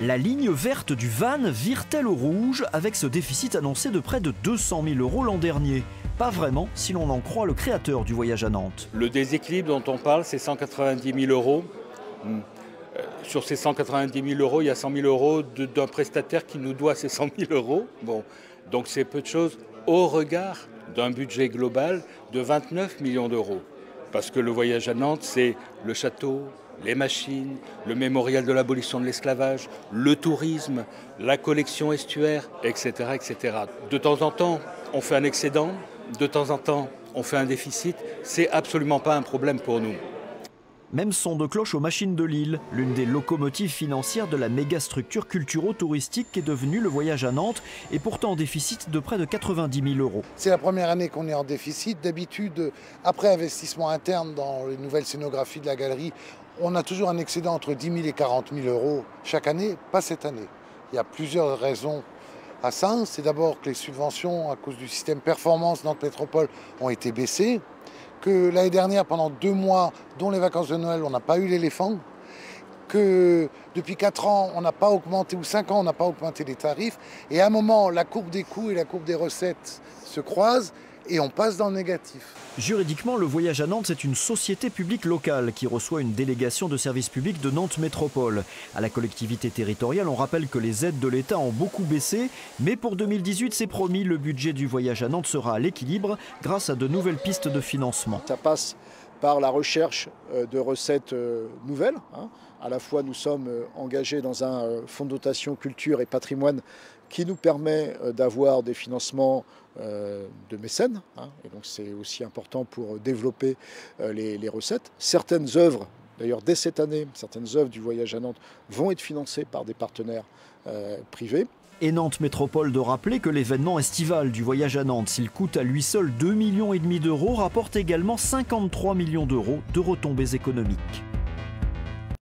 La ligne verte du van vire-t-elle au rouge avec ce déficit annoncé de près de 200 000 € l'an dernier ? Pas vraiment, si l'on en croit le créateur du voyage à Nantes. Le déséquilibre dont on parle, c'est 190 000 €. Sur ces 190 000 €, il y a 100 000 € d'un prestataire qui nous doit ces 100 000 €. Bon, donc c'est peu de choses au regard d'un budget global de 29 millions d'euros. Parce que le voyage à Nantes, c'est le château, les machines, le mémorial de l'abolition de l'esclavage, le tourisme, la collection estuaire, etc., etc. De temps en temps, on fait un excédent, de temps en temps, on fait un déficit. C'est absolument pas un problème pour nous. Même son de cloche aux machines de Lille, l'une des locomotives financières de la mégastructure culturo-touristique qu'est devenu le voyage à Nantes, est pourtant en déficit de près de 90 000 €. C'est la première année qu'on est en déficit. D'habitude, après investissement interne dans les nouvelles scénographies de la galerie, on a toujours un excédent entre 10 000 € et 40 000 € chaque année, pas cette année. Il y a plusieurs raisons à ça. C'est d'abord que les subventions, à cause du système performance Nantes Métropole, ont été baissées. Que l'année dernière, pendant 2 mois, dont les vacances de Noël, on n'a pas eu l'éléphant, que depuis 4 ans, on n'a pas augmenté, ou 5 ans, on n'a pas augmenté les tarifs, et à un moment, la courbe des coûts et la courbe des recettes se croisent, et on passe dans le négatif. Juridiquement, le voyage à Nantes, c'est une société publique locale qui reçoit une délégation de services publics de Nantes Métropole. À la collectivité territoriale, on rappelle que les aides de l'État ont beaucoup baissé, mais pour 2018, c'est promis, le budget du voyage à Nantes sera à l'équilibre grâce à de nouvelles pistes de financement. Ça passe par la recherche de recettes nouvelles. À la fois, nous sommes engagés dans un fonds de dotation culture et patrimoine qui nous permet d'avoir des financements de mécènes. Et donc, c'est aussi important pour développer les recettes. Certaines œuvres, d'ailleurs dès cette année, certaines œuvres du voyage à Nantes vont être financées par des partenaires privés. Et Nantes Métropole de rappeler que l'événement estival du voyage à Nantes, s'il coûte à lui seul 2,5 millions d'euros, rapporte également 53 millions d'euros de retombées économiques.